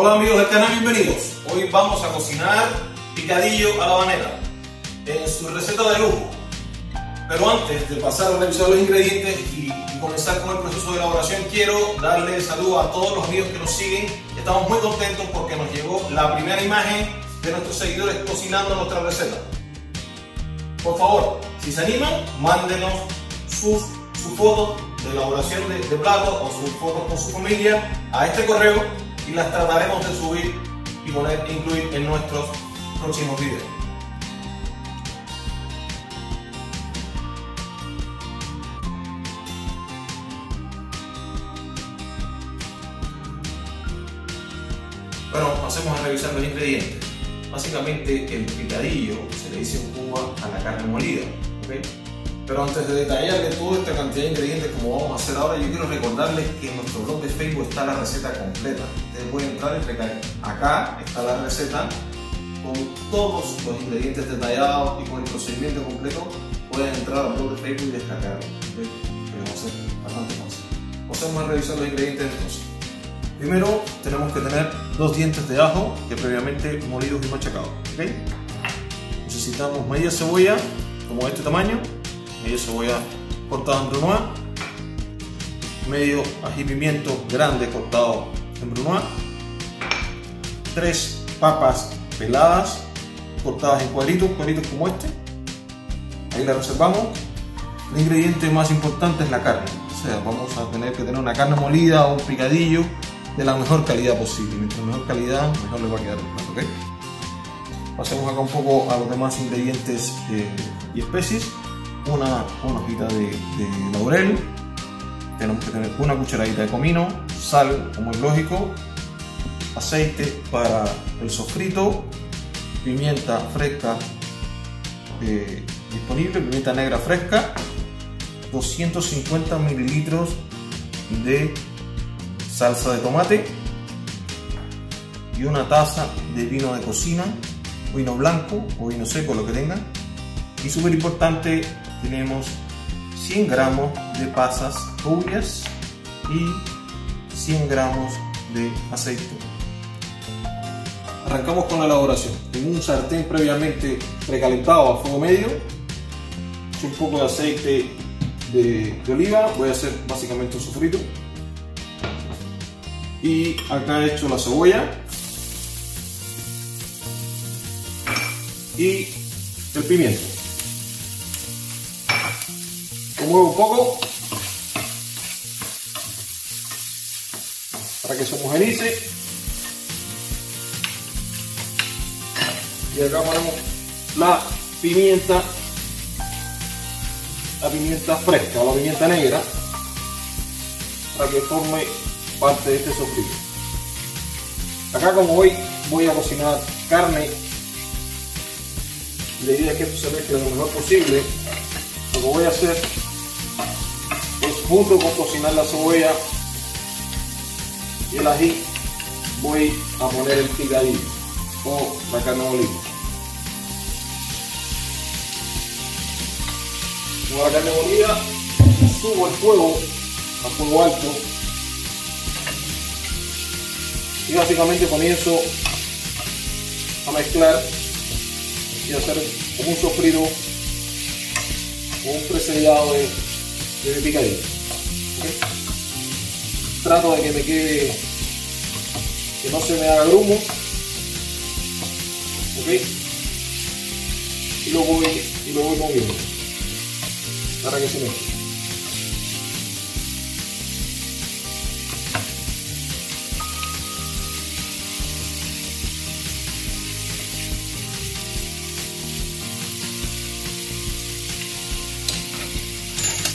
Hola amigos del canal, bienvenidos. Hoy vamos a cocinar picadillo a la habanera en su receta de lujo. Pero antes de pasar a revisar los ingredientes y comenzar con el proceso de elaboración, quiero darle saludo a todos los amigos que nos siguen. Estamos muy contentos porque nos llegó la primera imagen de nuestros seguidores cocinando nuestra receta. Por favor, si se animan, mándenos su foto de elaboración de platos o sus fotos con su familia a este correo y las trataremos de subir y incluir en nuestros próximos videos. Bueno, pasemos a revisar los ingredientes. Básicamente el picadillo se le dice en Cuba a la carne molida, ¿okay? Pero antes de detallarle toda esta cantidad de ingredientes como vamos a hacer ahora, yo quiero recordarles que en nuestro blog de Facebook está la receta completa. Ustedes pueden entrar y recargar. Acá está la receta con todos los ingredientes detallados y con el procedimiento completo. Pueden entrar al blog de Facebook y descargarlo, ¿okay? Pero vamos a hacer bastante fácil. Vamos a revisar los ingredientes entonces. Primero tenemos que tener 2 dientes de ajo que previamente molidos y machacados, ¿okay? Necesitamos media cebolla como de este tamaño, media cebolla cortada en brunoise, medio ají pimiento grande cortado en brunoise, 3 papas peladas cortadas en cuadritos como este, ahí la reservamos. El ingrediente más importante es la carne, o sea, vamos a tener que tener una carne molida o un picadillo de la mejor calidad posible. Mientras mejor calidad, mejor le va a quedar el plato, ¿okay? Pasemos acá un poco a los demás ingredientes y especies. Una hojita de laurel, tenemos que tener una cucharadita de comino, sal como es lógico, aceite para el sofrito, pimienta fresca disponible, pimienta negra fresca, 250 mililitros de salsa de tomate y una taza de vino de cocina, vino blanco o vino seco, lo que tengan. Y súper importante, tenemos 100 gramos de pasas rubias y 100 gramos de aceite. Arrancamos con la elaboración. En un sartén previamente precalentado a fuego medio, un poco de aceite de oliva, voy a hacer básicamente un sofrito. Y acá he hecho la cebolla y el pimiento. Lo muevo un poco para que se homogenice. Y acá ponemos la pimienta fresca o la pimienta negra para que forme parte de este sofrito. Acá, como hoy voy a cocinar carne, la idea es que esto se mezcle lo mejor posible. Lo que voy a hacer es, junto con cocinar la cebolla y el ají, voy a poner el picadillo o la carne molida. Con la carne molida subo el fuego a fuego alto y básicamente comienzo a mezclar y a hacer como un sofrito o un presellado de picadillo, ¿okay? Trato de que me quede, que no se me haga grumo, ¿okay? Y lo voy moviendo para que se mezcle.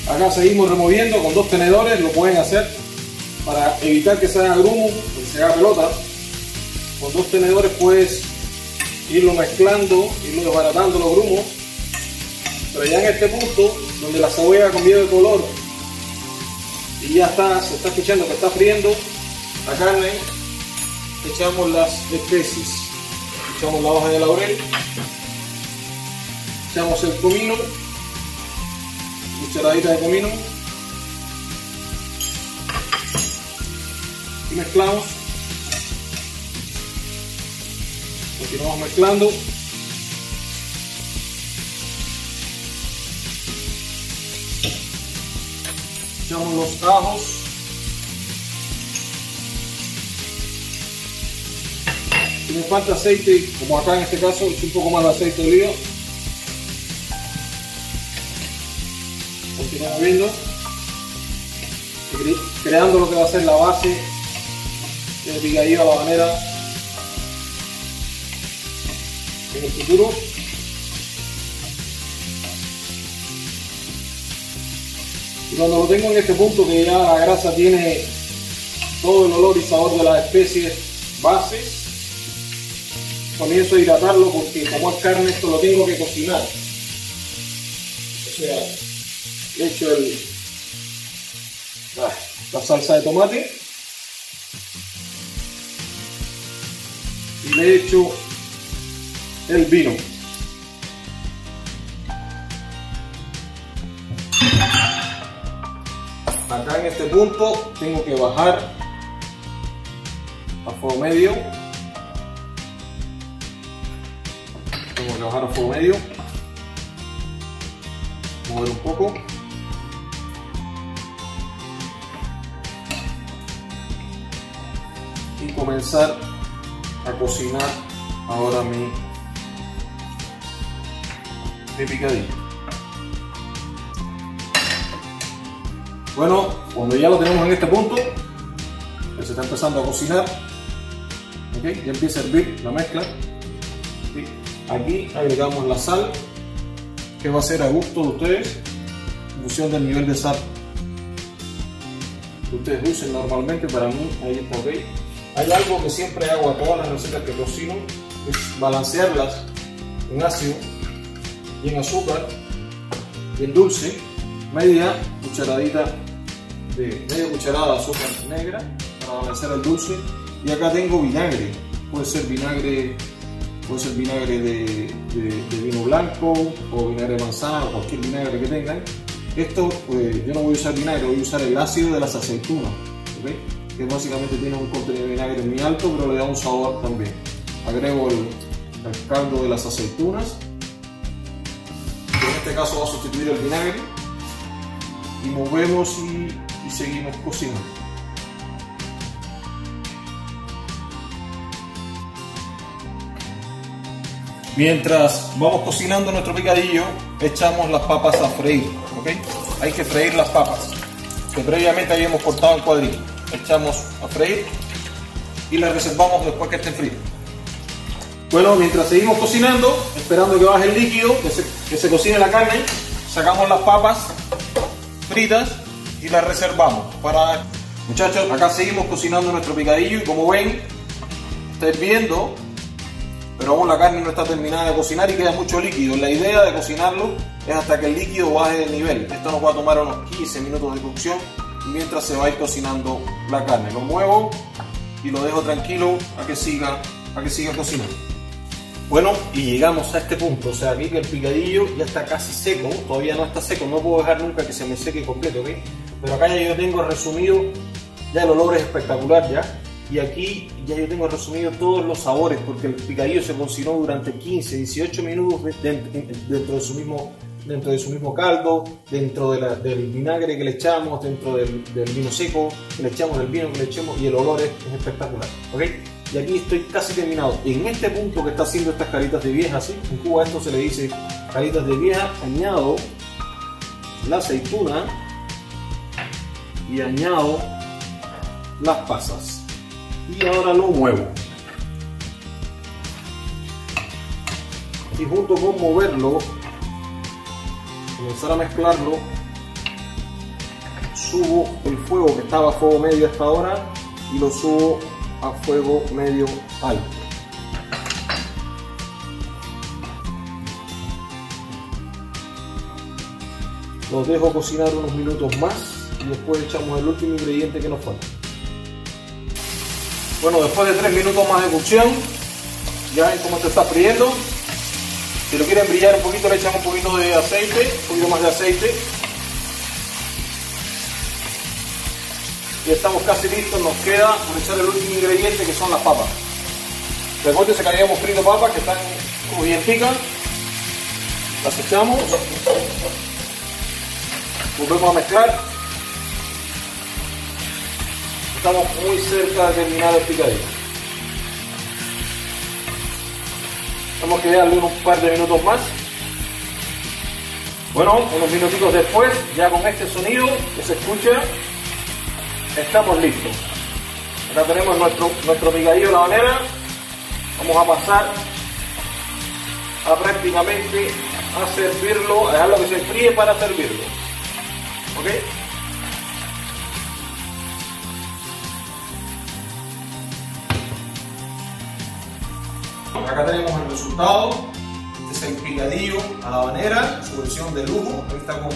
Acá seguimos removiendo con 2 tenedores, lo pueden hacer para evitar que se haga grumo, que se haga pelota. Con 2 tenedores puedes irlo mezclando, irlo desbaratando los grumos. Pero ya en este punto, donde la cebolla cambió de color y ya está, se está escuchando que está friendo la carne, echamos las especies, echamos la hoja de laurel, echamos el comino, cucharadita de comino, y mezclamos Continuamos mezclando. Echamos los ajos. Si me falta aceite, como acá en este caso, es un poco más de aceite de oliva. Continuamos viendo, creando lo que va a ser la base del picadillo a la habanera en el futuro. Y cuando lo tengo en este punto, que ya la grasa tiene todo el olor y sabor de las especies bases, comienzo a hidratarlo, porque como es carne, esto lo tengo que cocinar. O sea, le echo la salsa de tomate y le echo el vino. Acá en este punto tengo que bajar a fuego medio. Tengo que bajar a fuego medio, mover un poco. Y comenzar a cocinar ahora mi picadillo. Bueno, cuando ya lo tenemos en este punto, que se está empezando a cocinar, ¿okay? Ya empieza a hervir la mezcla. ¿Sí? Aquí agregamos la sal, que va a ser a gusto de ustedes, en función del nivel de sal que ustedes usen normalmente. Para mí, ahí está ok. Hay algo que siempre hago a todas las recetas que cocino, es balancearlas en ácido y en azúcar y en dulce. Media cucharada de azúcar negra para balancear el dulce. Y acá tengo vinagre, puede ser vinagre de vino blanco o vinagre de manzana o cualquier vinagre que tengan. Esto, pues, yo no voy a usar vinagre, voy a usar el ácido de las aceitunas, ¿okay? Que básicamente tiene un contenido de vinagre muy alto, pero le da un sabor también. Agrego el caldo de las aceitunas, que en este caso va a sustituir el vinagre, y movemos y seguimos cocinando. Mientras vamos cocinando nuestro picadillo, echamos las papas a freír, ¿okay? Hay que freír las papas que previamente habíamos cortado en cuadrillo. Echamos a freír y las reservamos después que estén frías. Bueno, mientras seguimos cocinando, esperando que baje el líquido, que se cocine la carne, sacamos las papas fritas y las reservamos para... Muchachos, acá seguimos cocinando nuestro picadillo y como ven, está hirviendo, pero aún la carne no está terminada de cocinar y queda mucho líquido. La idea de cocinarlo es hasta que el líquido baje de nivel. Esto nos va a tomar unos 15 minutos de cocción mientras se va a ir cocinando la carne. Lo muevo y lo dejo tranquilo a que siga cocinando. Bueno, y llegamos a este punto, o sea, aquí que el picadillo ya está casi seco, todavía no está seco, no puedo dejar nunca que se me seque completo, ¿ok? Pero acá ya yo tengo resumido, ya el olor es espectacular ya, y aquí ya yo tengo resumido todos los sabores, porque el picadillo se cocinó durante 15, 18 minutos dentro de su mismo caldo, del vinagre que le echamos, dentro del vino seco que le echamos, del vino que le echamos, y el olor es espectacular, ¿ok? Y aquí estoy casi terminado. En este punto que está haciendo estas caritas de vieja, ¿sí? En Cuba esto se le dice caritas de vieja. Añado la aceituna y añado las pasas. Y ahora lo muevo. Y junto con moverlo, comenzar a mezclarlo, subo el fuego, que estaba a fuego medio hasta ahora, y lo subo a fuego medio alto. Los dejo cocinar unos minutos más y después echamos el último ingrediente que nos falta. Bueno, después de 3 minutos más de cocción, ya ven cómo esto está friendo. Si lo quieren brillar un poquito, le echamos un poquito de aceite, un poquito más de aceite. Y estamos casi listos, nos queda por echar el último ingrediente, que son las papas. Recuerden, sacaríamos frito papas que están como bien picas. Las echamos. Volvemos a mezclar. Estamos muy cerca de terminar el picadillo. Vamos a quedar unos par de minutos más. Bueno, unos minutitos después, ya con este sonido que se escucha, estamos listos. Acá tenemos nuestro picadillo a la habanera. Vamos a pasar a prácticamente a servirlo, a dejarlo que se enfríe para servirlo. ¿Ok? Acá tenemos el resultado. Este es el picadillo a la habanera, su versión de lujo. Aquí está con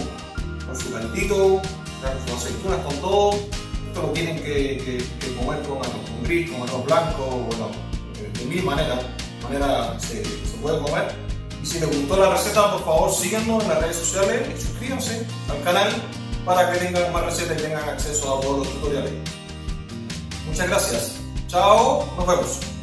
su caldito, con sus aceitunas, con todo. Esto lo tienen que comer con gris, con arroz blanco, bueno, de mil maneras se puede comer. Y si les gustó la receta, por favor síganos en las redes sociales y suscríbanse al canal para que tengan más recetas y tengan acceso a todos los tutoriales. Muchas gracias. Chao, nos vemos.